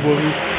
Bye.